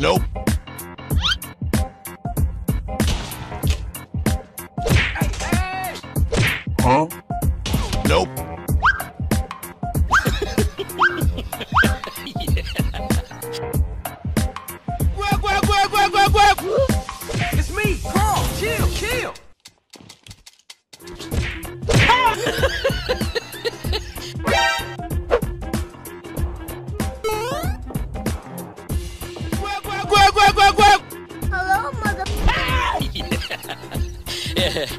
Nope. Huh? Nope. It's me, Carl. Chill, chill. Hello, mother. Help!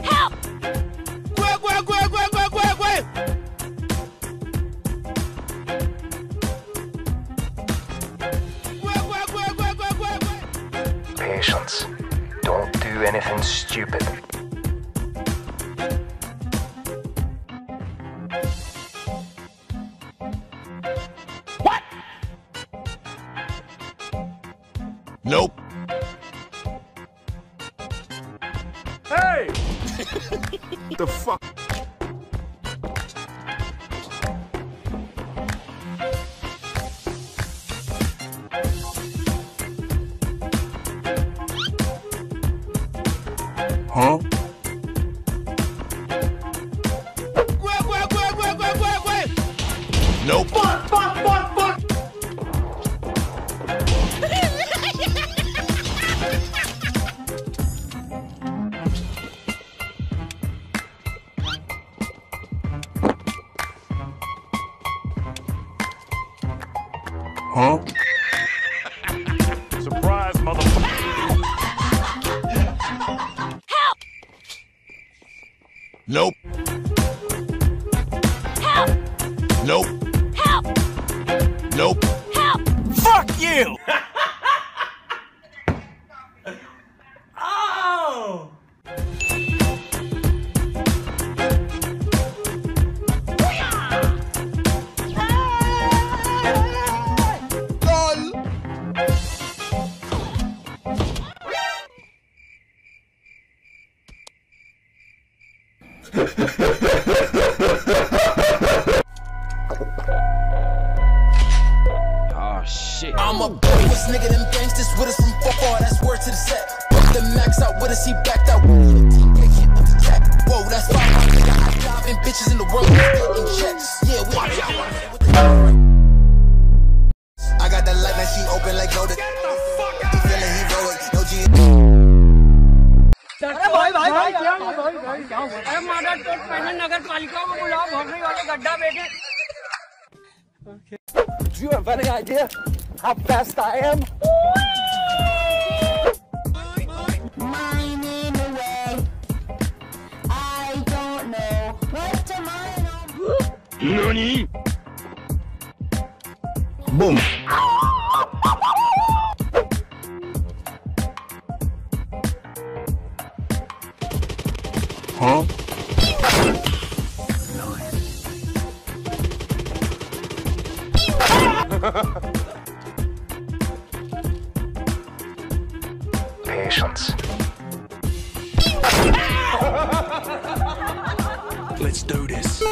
Help! Patience. Don't do anything stupid. Nope. Hey! The fuck? Huh? Nope. Fuck, fuck, fuck, fuck! Huh? Surprise, motherfucker! Help! Nope. Help! Nope. Help! Nope. Help! Fuck you! Oh! Oh shit. I'm a bogus nigga, them gangsters with us from far, that's word to the set. Put the max out with us, he backed out. Whoa, that's fine, my nigga. I'm diving bitches in the world, getting checks. Yeah, we watch out. I got that light, now she open like loaded. Get the fuck out of here. He roll it, no G. Do you have any idea how fast I am? Mining away. I don't know what to mine on. Nani? Boom. Huh? Nice. Patience. Let's do this.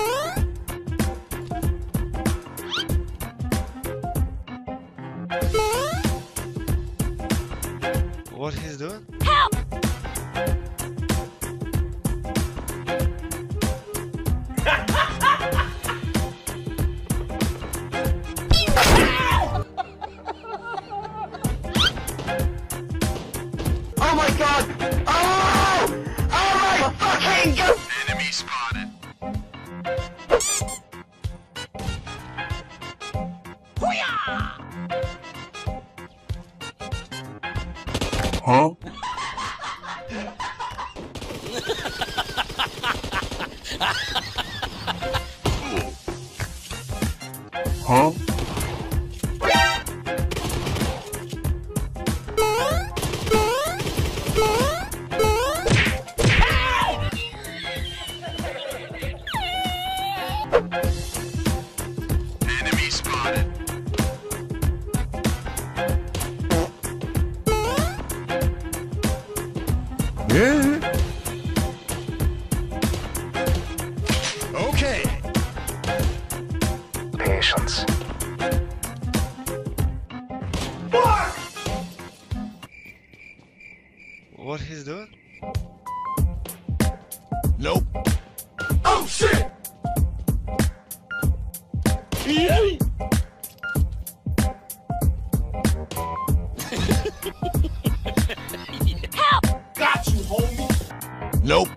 What he's doing? Help! Oh my god! Oh! Oh my fucking god! Enemy spotted. Huh? Huh? Yeah. Okay. locations. Fuck! What he's doing? Nope. Oh shit! Yay! Help! Got you, homie! Nope.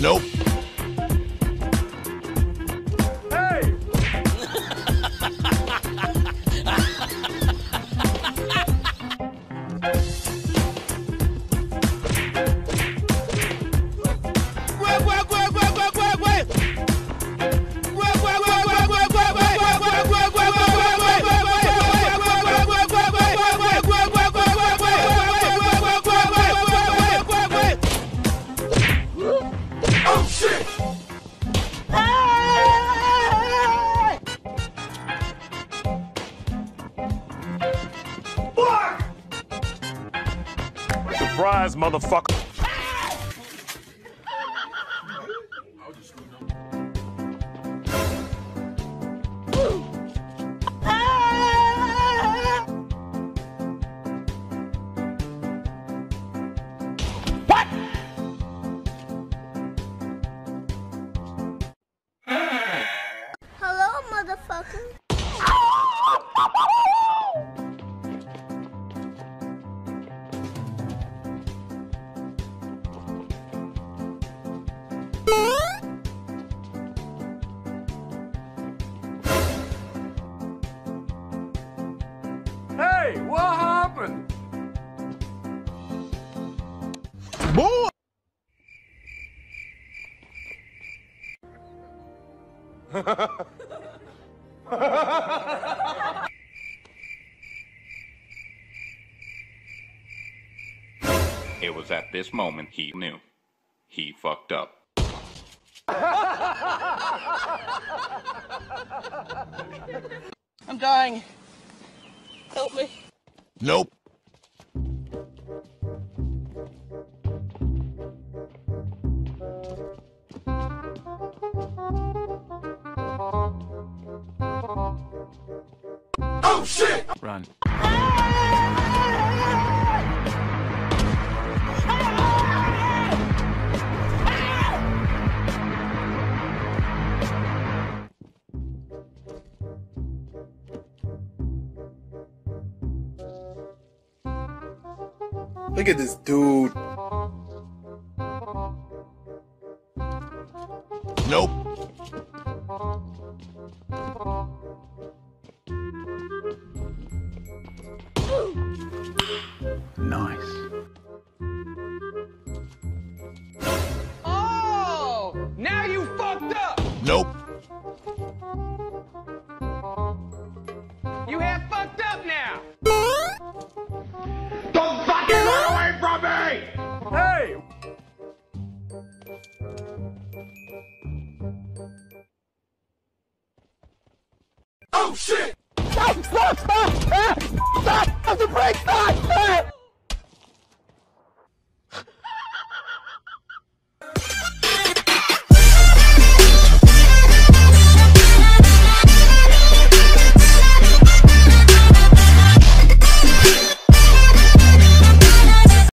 Nope. Hey! Surprise, motherfucker. What? Hello, motherfucker. Hey, what happened? Boy! It was at this moment he knew. He fucked up. I'm dying. Help me. Nope. Oh shit! Run. Look at this dude. Nope. Nice. Oh, now you fucked up. Nope. You have fucked up now. Hey! Oh shit! Stop! Stop! Stop! Stop! Stop! Stop! Stop! Stop!